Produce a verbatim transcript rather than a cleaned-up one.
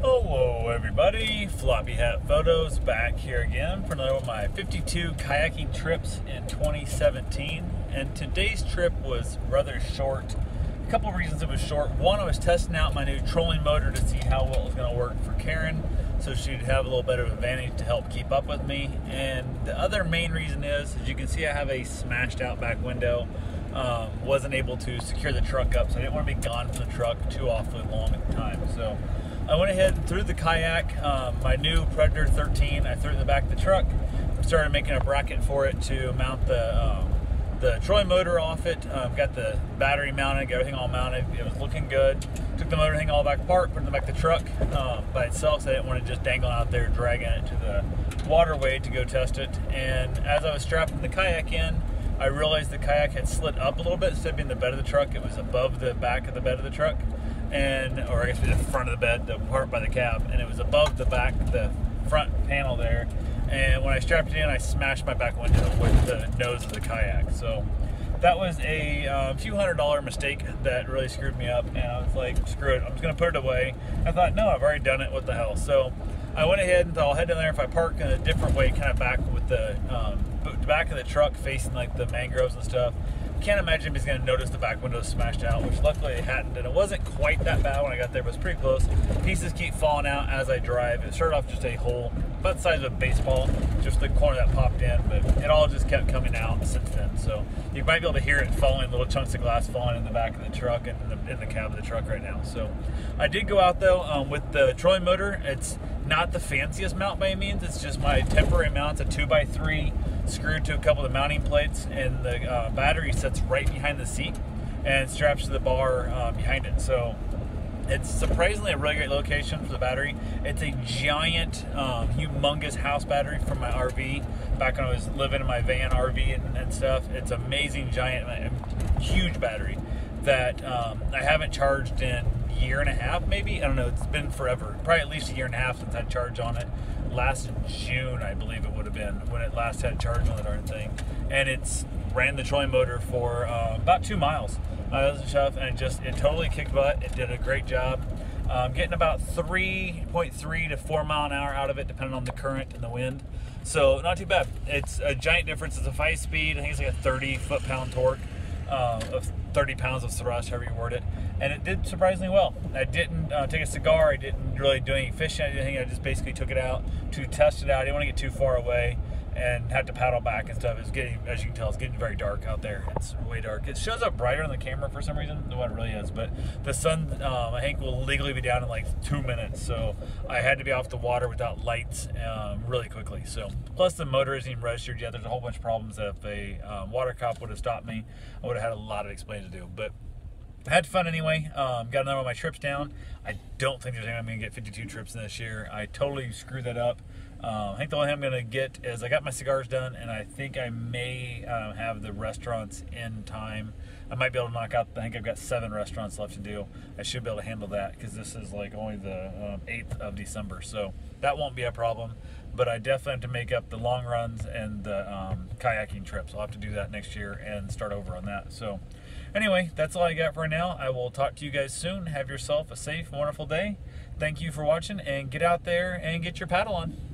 Hello everybody, Floppy Hat Photos back here again for another one of my fifty-two kayaking trips in twenty seventeen, and today's trip was rather short. A couple of reasons it was short. One, I was testing out my new trolling motor to see how well it was going to work for Karen, so she'd have a little bit of advantage to help keep up with me. And the other main reason is, as you can see, I have a smashed out back window. Um, wasn't able to secure the truck up, so I didn't want to be gone from the truck too awfully long at the time. So I went ahead and threw the kayak, um, my new Predator thirteen, I threw it in the back of the truck. I started making a bracket for it to mount the um, the Troy motor off it. Um, got the battery mounted, got everything all mounted. It was looking good. Took the motor thing all back apart, put it in the back of the truck um, by itself, so I didn't want to just dangle out there dragging it to the waterway to go test it. And as I was strapping the kayak in, I realized the kayak had slid up a little bit. Instead of being the bed of the truck, it was above the back of the bed of the truck. And or I guess the front of the bed, the part by the cab, and it was above the back, the front panel there. And when I strapped it in, I smashed my back window with the nose of the kayak. So that was a uh, few hundred dollar mistake that really screwed me up. And I was like, screw it, I'm just gonna put it away. I thought, no, I've already done it. What the hell? So I went ahead and thought, I'll head down there. If I park in a different way, kind of back with the um, back of the truck, facing like the mangroves and stuff. Can't imagine he's going to notice the back window smashed out, which luckily it hadn't, and it wasn't quite that bad when I got there, but it was pretty close. Pieces keep falling out as I drive. It started off just a hole about the size of a baseball, just the corner that popped in, but it all just kept coming out since then. So you might be able to hear it falling, little chunks of glass falling in the back of the truck and in the, in the cab of the truck right now. So I did go out though um, with the trolling motor. It's not the fanciest mount by any means. It's just my temporary mount. It's a two by three screwed to a couple of the mounting plates, and the uh, battery sits right behind the seat and straps to the bar uh, behind it. So it's surprisingly a really great location for the battery. It's a giant, um, humongous house battery from my R V. Back when I was living in my van R V and, and stuff, it's amazing, giant, huge battery that um, I haven't charged in a year and a half maybe. I don't know, it's been forever. Probably at least a year and a half since I charged on it. Last June, I believe it would have been, when it last had charge on the darn thing. And it's ran the trolling motor for uh, about two miles. Miles and stuff, and it just, it totally kicked butt. It did a great job. Um, getting about three point three to four mile an hour out of it, depending on the current and the wind. So not too bad. It's a giant difference. It's a five speed. I think it's like a thirty foot pound torque. Uh, of thirty pounds of thrust, however you word it, and it did surprisingly well. I didn't uh, take a cigar, I didn't really do any fishing, I didn't hang, I just basically took it out to test it out. I didn't want to get too far away and had to paddle back and stuff. It's getting, as you can tell, it's getting very dark out there. It's way dark. It shows up brighter on the camera for some reason than what it really is, but the sun, um, I think, will legally be down in like two minutes, so I had to be off the water without lights um, really quickly. So plus the motor isn't even registered yet. There's a whole bunch of problems that if a um, water cop would have stopped me, I would have had a lot of explaining to do, but I had fun anyway. Um, got another one of my trips down. I don't think there's any way I'm going to get fifty-two trips in this year. I totally screwed that up. Um, I think the only thing I'm going to get is, I got my cigars done, and I think I may um, have the restaurants in time. I might be able to knock out, I think I've got seven restaurants left to do. I should be able to handle that, because this is like only the um, eighth of December, so that won't be a problem. But I definitely have to make up the long runs and the um, kayaking trips. I'll have to do that next year and start over on that. So anyway, that's all I got for now. I will talk to you guys soon. Have yourself a safe, wonderful day. Thank you for watching, and get out there and get your paddle on.